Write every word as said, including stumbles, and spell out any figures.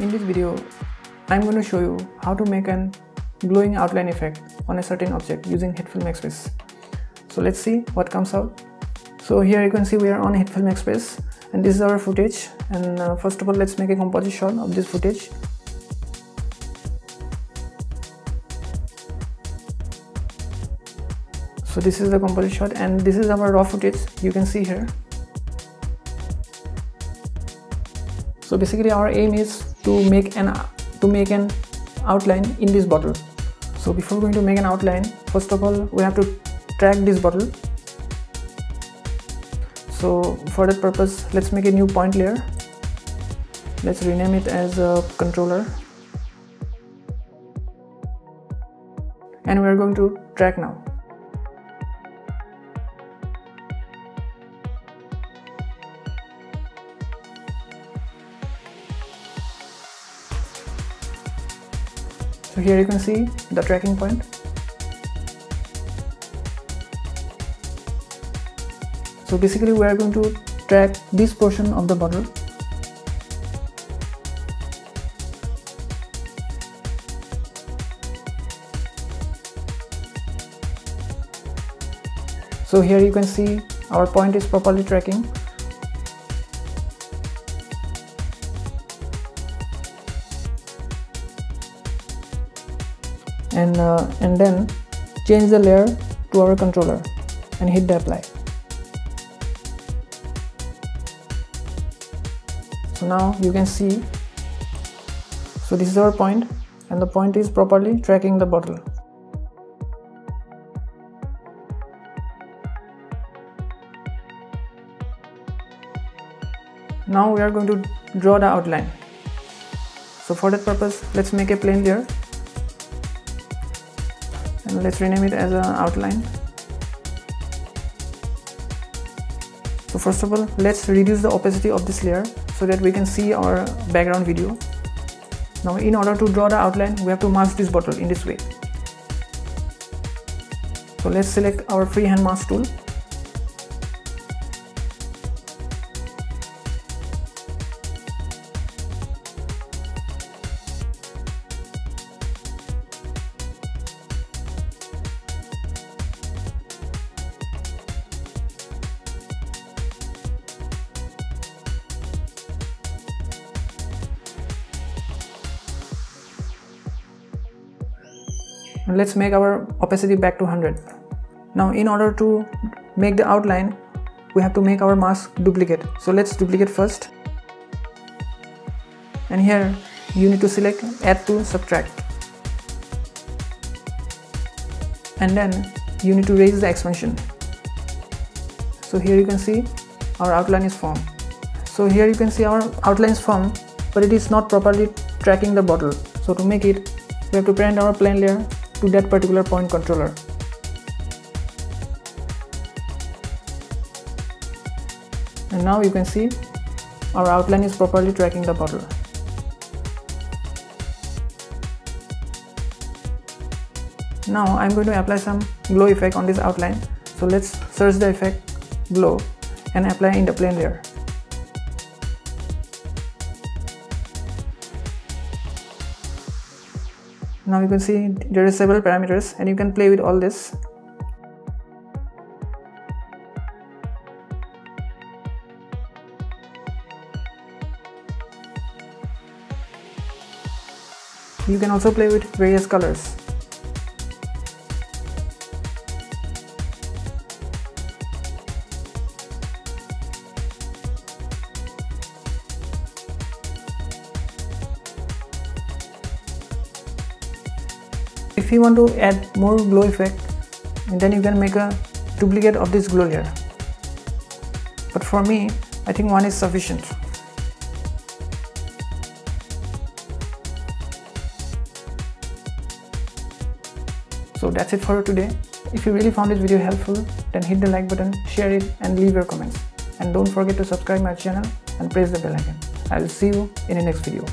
In this video, I'm going to show you how to make an glowing outline effect on a certain object using HitFilm Express. So let's see what comes out. So here you can see we are on HitFilm Express and this is our footage, and uh, first of all let's make a composite shot of this footage. So this is the composite shot and this is our raw footage, you can see here. So basically our aim is to make an to make an outline in this bottle. So before going to make an outline, first of all we have to track this bottle. So for that purpose let's make a new point layer. Let's rename it as a controller. And we are going to track now. So here you can see the tracking point. So basically we are going to track this portion of the bottle. So here you can see our point is properly tracking. And, uh, and then change the layer to our controller and hit the apply. So now you can see, so this is our point and the point is properly tracking the bottle. Now we are going to draw the outline. So for that purpose let's make a plane layer. Let's rename it as an outline. So first of all, let's reduce the opacity of this layer so that we can see our background video. Now in order to draw the outline, we have to mask this bottle in this way. So let's select our freehand mask tool. And let's make our opacity back to one hundred. Now in order to make the outline, we have to make our mask duplicate. So let's duplicate first. And here you need to select add to subtract. And then you need to raise the expansion. So here you can see our outline is formed. So here you can see our outline is formed, but it is not properly tracking the bottle. So to make it, we have to parent our plane layer to that particular point controller. And now you can see our outline is properly tracking the bottle. Now I'm going to apply some glow effect on this outline. So let's search the effect glow and apply in the plane layer. Now you can see there are several parameters and you can play with all this. You can also play with various colors. If you want to add more glow effect, then you can make a duplicate of this glow layer. But for me, I think one is sufficient. So that's it for today. If you really found this video helpful, then hit the like button, share it and leave your comments. And don't forget to subscribe my channel and press the bell icon. I will see you in the next video.